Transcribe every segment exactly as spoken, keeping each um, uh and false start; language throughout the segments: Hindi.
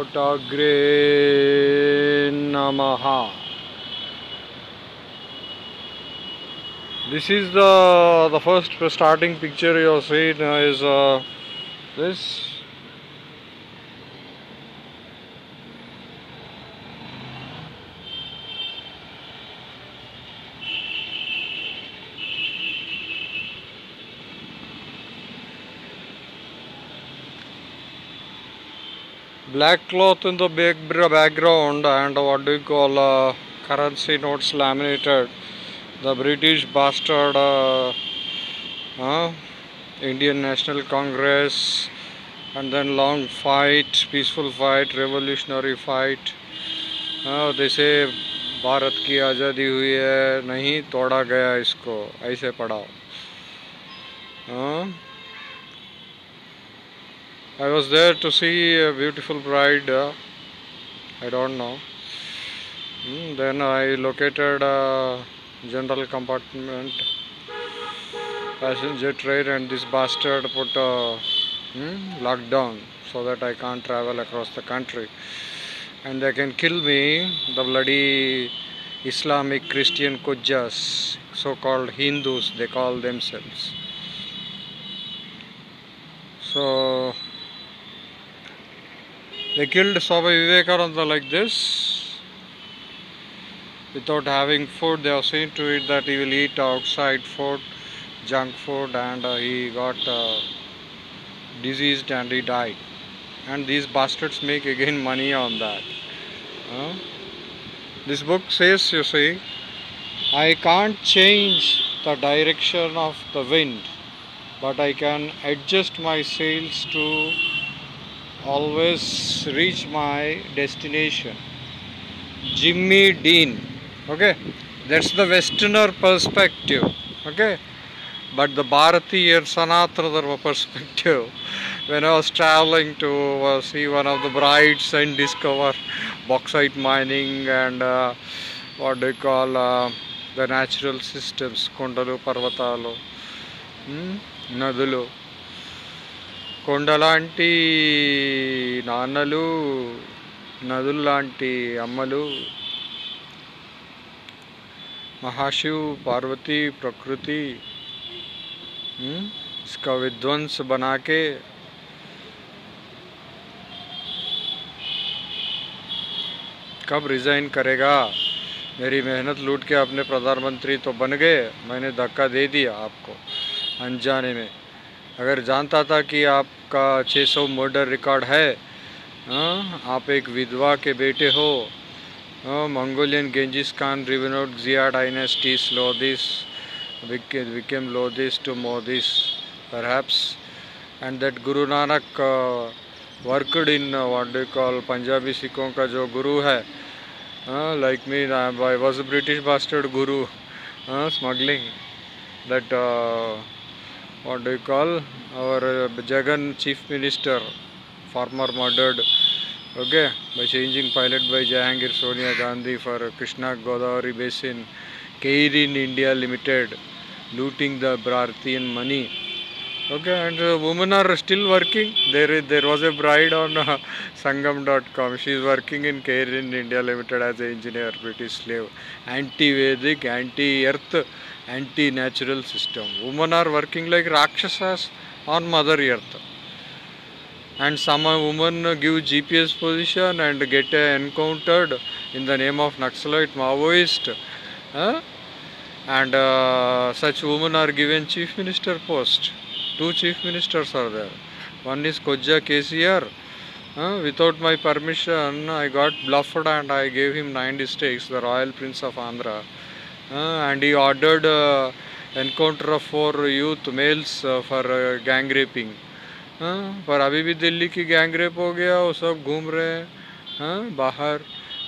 कोटाग्रे नमः। This is the the first starting picture you are seeing is uh, this. Black cloth in the back background and what do you call uh, currency notes laminated. The British bastard, uh, uh, Indian National Congress, and then long fight, peaceful fight, revolutionary fight. Uh, they say Bharat की आज़ादी हुई है, नहीं तोड़ा गया इसको, ऐसे पढ़ाओ। uh, I was there to see a beautiful bride. Uh, I don't know. Mm, then I located a general compartment, passenger train, and this bastard put a mm, lockdown so that I can't travel across the country, and they can kill me. The bloody Islamic Christian Kujjas, so-called Hindus, they call themselves. So. They killed Swami Vivekananda like this. Without having food, they have seen to it that he will eat outside food, junk food, and uh, he got uh, diseased and he died. And these bastards make again money on that. Huh? This book says, you see, I can't change the direction of the wind, but I can adjust my sails to always reach my destination. Jimmy Dean. Okay, that's the Westerner perspective. Okay, but the Bharatiya Sanatana Dharma perspective. When I was traveling to uh, see one of the brides and discover bauxite mining and uh, what they call uh, the natural systems, Kondalu, Parvatalu, hmm? Nadalu. కొండలాంటి నాన్నలు, నదుల్లాంటి అమ్మలు, మహాశివ్ పార్వతి ప్రకృతి इसका विध्वंस बना के कब रिजाइन करेगा। मेरी मेहनत लूट के आपने प्रधानमंत्री तो बन गए, मैंने धक्का दे दिया आपको अनजाने में। अगर जानता था कि आपका छह सौ मर्डर रिकॉर्ड है, आ, आप एक विधवा के बेटे हो, मंगोलियन गेंजिस खान रिवेनोड जिया dynasty Lodis became Lodis to Modis perhaps and that Guru Nanak worked in what do call Punjabi सिखों का जो गुरु है, like me I was a British bastard guru smuggling that what do you call our Jagan chief minister, former murdered, okay, by changing pilot by Jehangir Sonia Gandhi for Krishna Godavari Basin, Kairin India Limited, looting the Bharatiyan money. Okay, and uh, women are still working. There, there was a bride on uh, Sangam dot com. She is working in Kairin India Limited as an engineer, British slave, anti-Vedic, anti-earth, anti-natural system. Women are working like Rakshasas on Mother Earth. And some women give G P S position and get uh, encountered in the name of Naxalite, Maoist. Huh? And uh, such women are given chief minister post. Two chief ministers are there. One is Kojja K C R. Uh, without my permission, I got bluffed and I gave him nine districts, the Royal Prince of Andhra. Uh, and he ordered uh, encounter of four youth males uh, for uh, gang raping. Uh, पर अभी भी दिल्ली की गैंग रेप हो गया, वो सब घूम रहे हैं uh, बाहर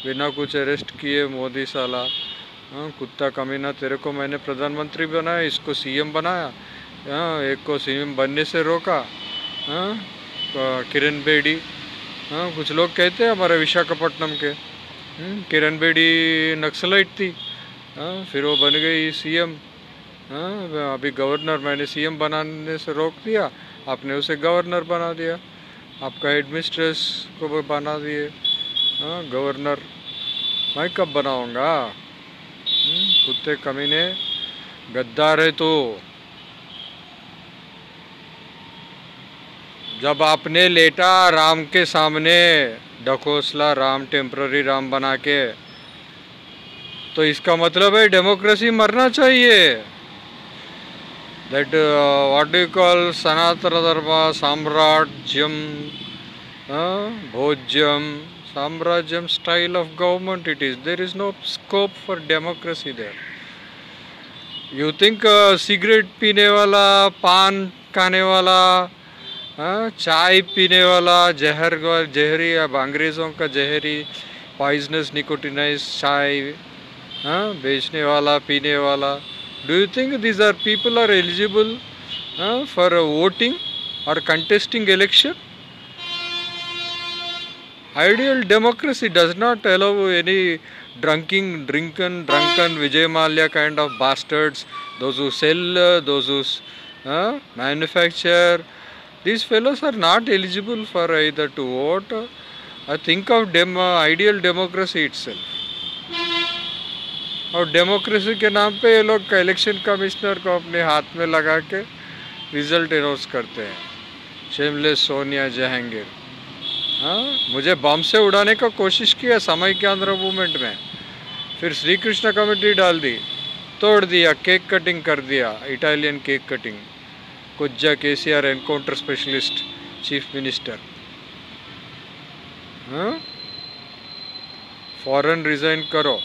बिना कुछ अरेस्ट किए। मोदी साला uh, कुत्ता कमीना, तेरे को मैंने प्रधानमंत्री बनाया, इसको सीएम बनाया, एक को सीएम बनने से रोका। किरण बेदी, कुछ लोग कहते हैं हमारे विशाखापट्टनम के, किरण बेदी नक्सलाइट थी, फिर वो बन गई सीएम। अभी गवर्नर, मैंने सीएम बनाने से रोक दिया, आपने उसे गवर्नर बना दिया। आपका हेडमिस्ट्रेस को बना दिए, गवर्नर मैं कब बनाऊंगा। कुत्ते कमीने गद्दार है। तो जब आपने लेटा राम के सामने ढकोसला राम, टेम्पररी राम बना के, तो इसका मतलब है डेमोक्रेसी मरना चाहिए। That what do you call Sanatan Dharma साम्राज्यम, भोज्यम साम्राज्यम style of government it is. There is no scope for democracy there. You think cigarette पीने वाला, पान खाने वाला, हाँ, चाय पीने वाला, जहर जहरी अब अंग्रेज़ों का जहरी पॉइजनस निकोटिनाइज चाय हाँ बेचने वाला, पीने वाला, do you think these are people are eligible for voting और contesting election? Ideal democracy does not allow any drunking drinken drunken Vijay Mallya kind of bastards, those who sell, those who manufacture. These fellows are not eligible for either to vote or think of dem ideal democracy itself. और democracy के नाम पे ये लोग election commissioner को अपने हाथ में लगा के result announce करते हैं। Shameless Sonia Jehangir। हाँ, मुझे बम से उड़ाने का कोशिश किया समय के अंदर मूवमेंट में, फिर श्री कृष्ण कमेटी डाल दी, तोड़ दिया, केक कटिंग कर दिया, इटालियन केक कटिंग। कुज्जा KCR encounter specialist chief minister, foreign resign करो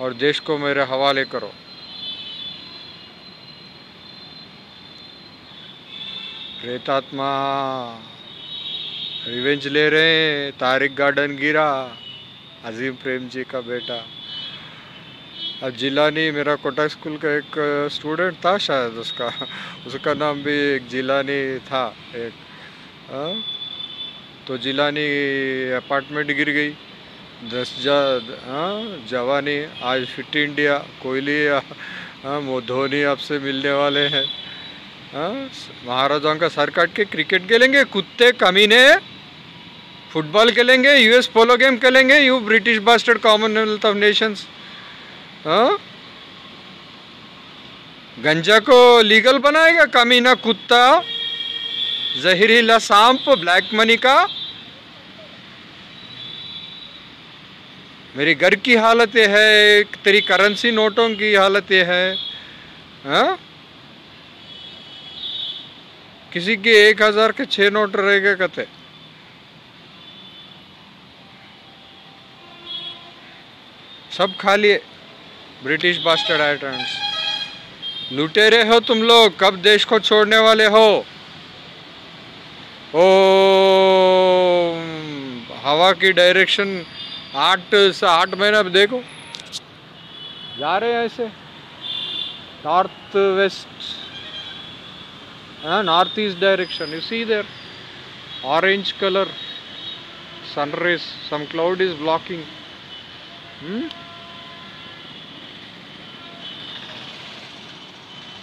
और देश को मेरे हवाले करो। प्रेतात्मा रिवेंज ले रहे। तारिक गार्डन गिरा, अजीम प्रेम जी का बेटा। अब जिलानी, मेरा कोटा स्कूल का एक स्टूडेंट था शायद, उसका उसका नाम भी एक जिलानी था एक आ? तो जिलानी अपार्टमेंट गिर गई। दस जा जवानी आज फिट इंडिया, कोहली धोनी आपसे मिलने वाले हैं। महाराजाओं का सर काट के क्रिकेट खेलेंगे कुत्ते कमीने, फुटबॉल खेलेंगे, यूएस पोलो गेम खेलेंगे, you British bastard Commonwealth of nations. हाँ? गंजा को लीगल बनाएगा कमीना कुत्ता, जहरीला सांप, ब्लैक मनी का। मेरी घर की हालत यह है, तेरी करेंसी नोटों की हालत यह है। हाँ? किसी के एक हजार के छह नोट रहेगा कहते। सब खा लिए ब्रिटिश बास्टर्ड आइटम्स। लुटेरे हो तुम लोग, कब देश को छोड़ने वाले हो? ओ हवा की डायरेक्शन आठ से आठ महीना देखो, जा रहे हैं ऐसे north west, north east direction. You see there orange colour sunrays, some cloud is blocking.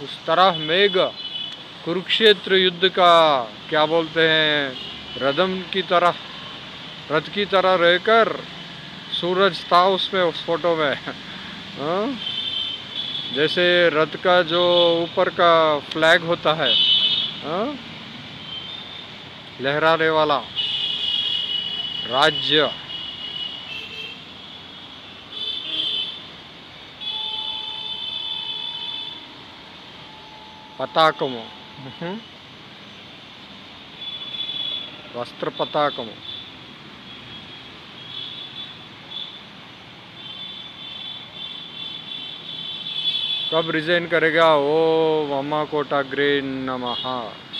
उस तरह मेघ कुरुक्षेत्र युद्ध का क्या बोलते हैं, रदम की तरह, रथ की तरह रहकर सूरज था उसमें, उस फोटो में आ? जैसे रथ का जो ऊपर का फ्लैग होता है आ? लहराने वाला राज्य। పతాకము వస్త్ర పతాకము। कब रिजाइन करेगा? ओ मम्मा कोटा ग्रीन नमः।